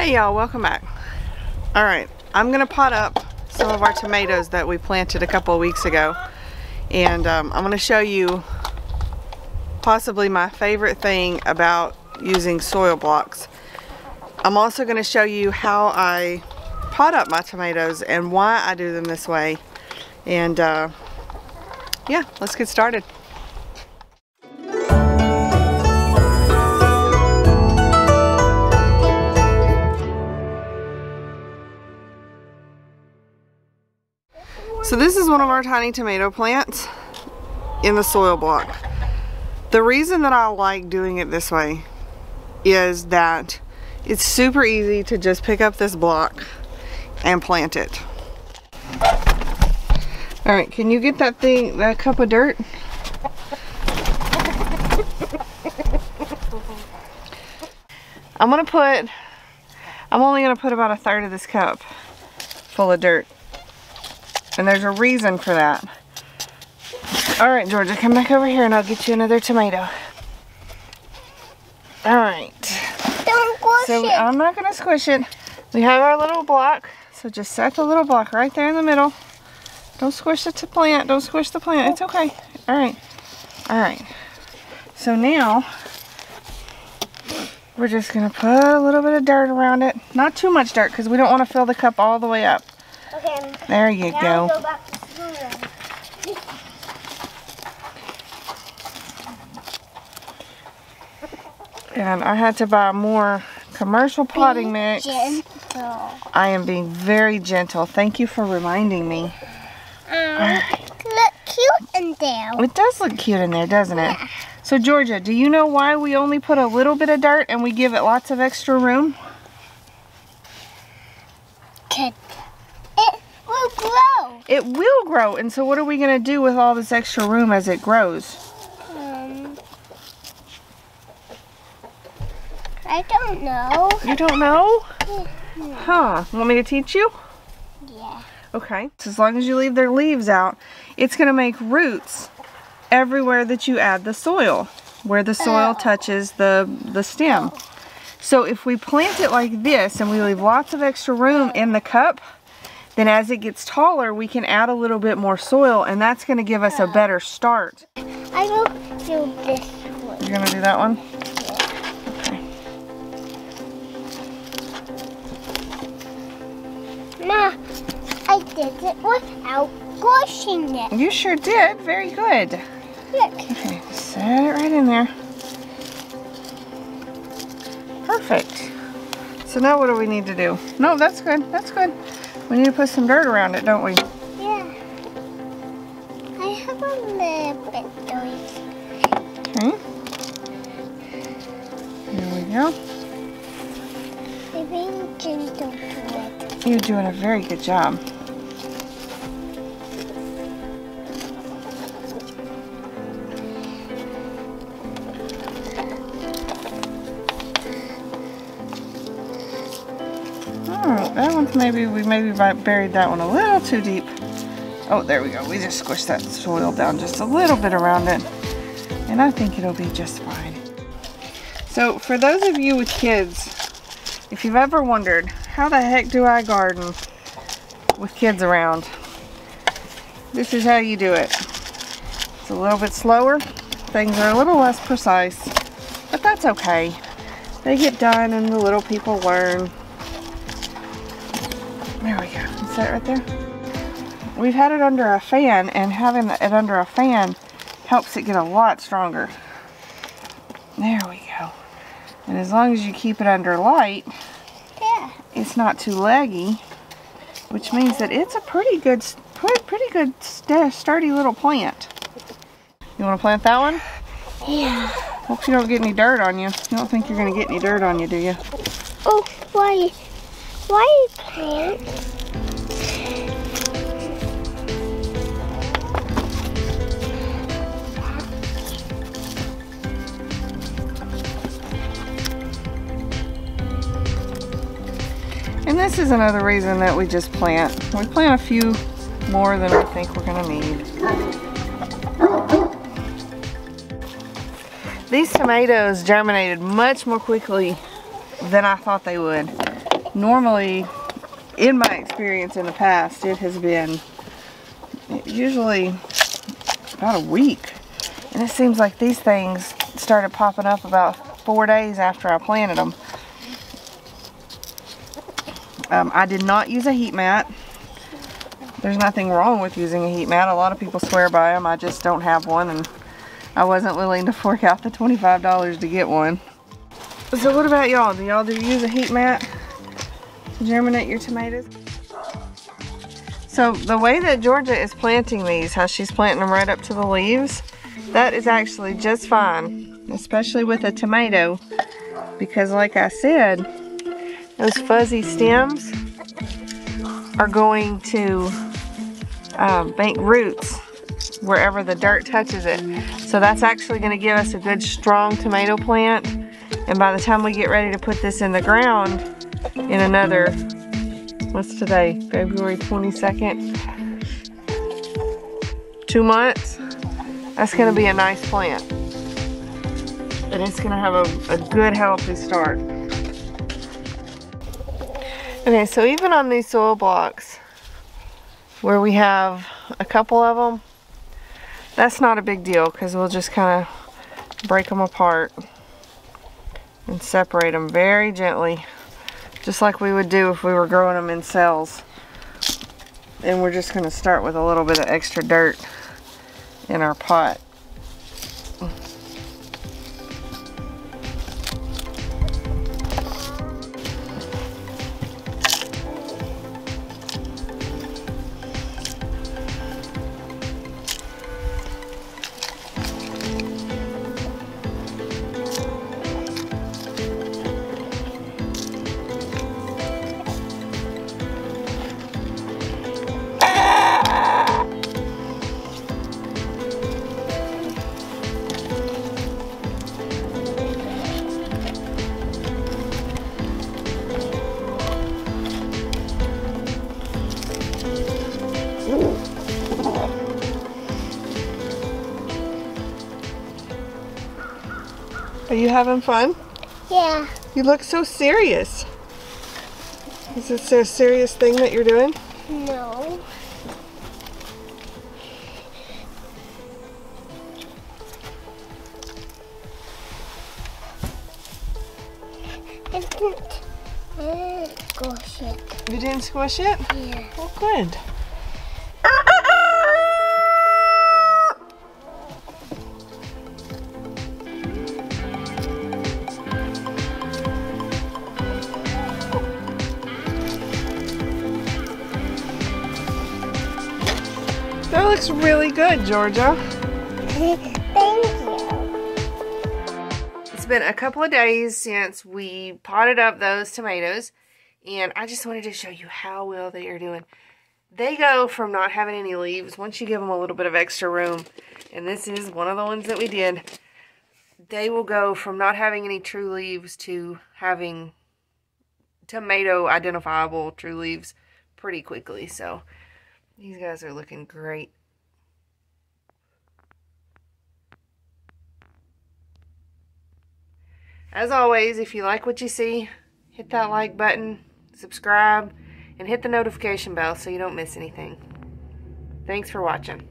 Hey y'all, welcome back. All right, I'm gonna pot up some of our tomatoes that we planted a couple of weeks ago, and I'm gonna show you possibly my favorite thing about using soil blocks. I'm also gonna show you how I pot up my tomatoes and why I do them this way, and yeah, let's get started. So this is one of our tiny tomato plants in the soil block. The reason that I like doing it this way is that it's super easy to just pick up this block and plant it. All right, can you get that thing, that cup of dirt? I'm only gonna put about a third of this cup full of dirt. And there's a reason for that. All right, Georgia, come back over here and I'll get you another tomato. All right. Don't squish it. I'm not gonna squish it. We have our little block. So just set the little block right there in the middle. Don't squish the plant. Don't squish the plant. It's okay. All right. All right. So now we're just gonna put a little bit of dirt around it. Not too much dirt because we don't want to fill the cup all the way up. Okay. There you go. And I had to buy more commercial potting mix. I am being very gentle. Thank you for reminding me. Look cute in there. It does look cute in there, doesn't it? Yeah. So Georgia, do you know why we only put a little bit of dirt and we give it lots of extra room? Kid. It will grow, and so what are we gonna do with all this extra room as it grows? I don't know. You don't know? No. Huh, want me to teach you? Yeah. Okay, so as long as you leave their leaves out, it's gonna make roots everywhere that you add the soil, where the soil touches the stem. So if we plant it like this and we leave lots of extra room in the cup, then as it gets taller, we can add a little bit more soil, and that's going to give us a better start. I will do this one. You're going to do that one? Yeah. Okay. Ma, I did it without squishing it. You sure did. Very good. Look. Okay, set it right in there. Perfect. So now what do we need to do? No, that's good. That's good. We need to put some dirt around it, don't we? Yeah. I have a little bit of dirt. Okay. There we go. I'm being gentle to it. You're doing a very good job. That one's we maybe buried that one a little too deep. Oh, there we go. We just squished that soil down just a little bit around it. And I think it'll be just fine. So for those of you with kids, if you've ever wondered, how the heck do I garden with kids around? This is how you do it. It's a little bit slower. Things are a little less precise, but that's okay. They get done and the little people learn. There we go. Is that right there? We've had it under a fan, and having it under a fan helps it get a lot stronger. There we go. And as long as you keep it under light, yeah, it's not too leggy, which means that it's a pretty good, sturdy little plant. You want to plant that one? Yeah. Hope you don't get any dirt on you. You don't think you're going to get any dirt on you, do you? Oh, why? Why plant? And this is another reason that we just plant. We plant a few more than we think we're gonna need. These tomatoes germinated much more quickly than I thought they would. Normally, in my experience in the past, it has been usually about a week. And it seems like these things started popping up about 4 days after I planted them. I did not use a heat mat. There's nothing wrong with using a heat mat. A lot of people swear by them. I just don't have one, and I wasn't willing to fork out the $25 to get one. So what about y'all? Do y'all use a heat mat to germinate your tomatoes? So the way that Georgia is planting these, how she's planting them right up to the leaves, that is actually just fine, especially with a tomato, because like I said, those fuzzy stems are going to bank roots wherever the dirt touches it. So that's actually going to give us a good strong tomato plant, and by the time we get ready to put this in the ground in another, what's today, February 22nd, 2 months, that's going to be a nice plant, and it's going to have a good healthy start. Okay, so even on these soil blocks where we have a couple of them, that's not a big deal because we'll just kind of break them apart and separate them very gently, just like we would do if we were growing them in cells. And we're just going to start with a little bit of extra dirt in our pot. Are you having fun? Yeah. You look so serious. Is this a serious thing that you're doing? No. I didn't squish it. You didn't squish it? Yeah. Well, good. That looks really good, Georgia. Thank you. It's been a couple of days since we potted up those tomatoes, and I just wanted to show you how well they are doing. They go from not having any leaves, once you give them a little bit of extra room, and this is one of the ones that we did, they will go from not having any true leaves to having tomato identifiable true leaves pretty quickly, so these guys are looking great. As always, if you like what you see, hit that like button, subscribe, and hit the notification bell so you don't miss anything. Thanks for watching.